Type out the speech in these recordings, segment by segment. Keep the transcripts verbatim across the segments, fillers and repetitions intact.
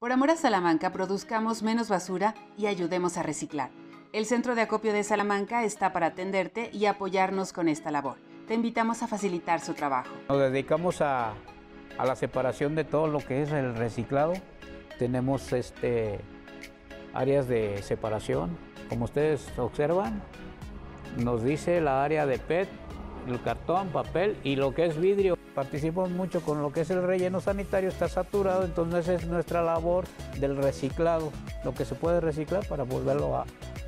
Por amor a Salamanca, produzcamos menos basura y ayudemos a reciclar. El Centro de Acopio de Salamanca está para atenderte y apoyarnos con esta labor. Te invitamos a facilitar su trabajo. Nos dedicamos a, a la separación de todo lo que es el reciclado. Tenemos este, áreas de separación. Como ustedes observan, nos dice la área de P E T, el cartón, papel y lo que es vidrio. Participamos mucho con lo que es el relleno sanitario, está saturado, entonces es nuestra labor del reciclado, lo que se puede reciclar para volverlo a,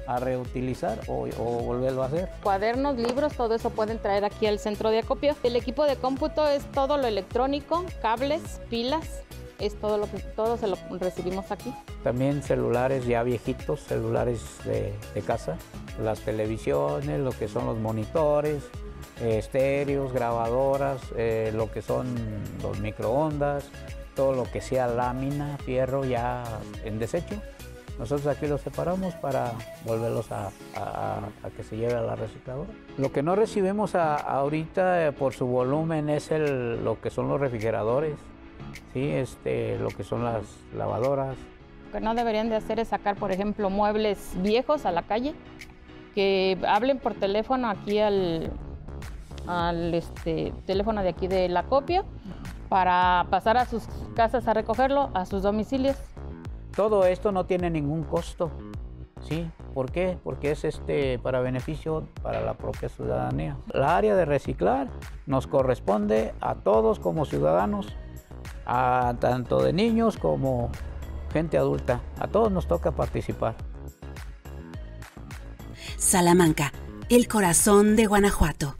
a reutilizar o, o volverlo a hacer. Cuadernos, libros, todo eso pueden traer aquí al centro de acopio. El equipo de cómputo es todo lo electrónico, cables, pilas, es todo lo que todo se lo recibimos aquí. También celulares ya viejitos, celulares de, de casa, las televisiones, lo que son los monitores, estéreos, grabadoras, eh, lo que son los microondas, todo lo que sea lámina, fierro ya en desecho. Nosotros aquí los separamos para volverlos a, a, a que se lleve a la recicladora. Lo que no recibimos a, ahorita eh, por su volumen es el, lo que son los refrigeradores, ¿sí? este, lo que son las lavadoras. Lo que no deberían de hacer es sacar, por ejemplo, muebles viejos a la calle, que hablen por teléfono aquí al... al este, teléfono de aquí del acopio para pasar a sus casas a recogerlo, a sus domicilios. Todo esto no tiene ningún costo, ¿sí? ¿Por qué? Porque es este, para beneficio para la propia ciudadanía. La área de reciclar nos corresponde a todos como ciudadanos, a tanto de niños como gente adulta. A todos nos toca participar. Salamanca, el corazón de Guanajuato.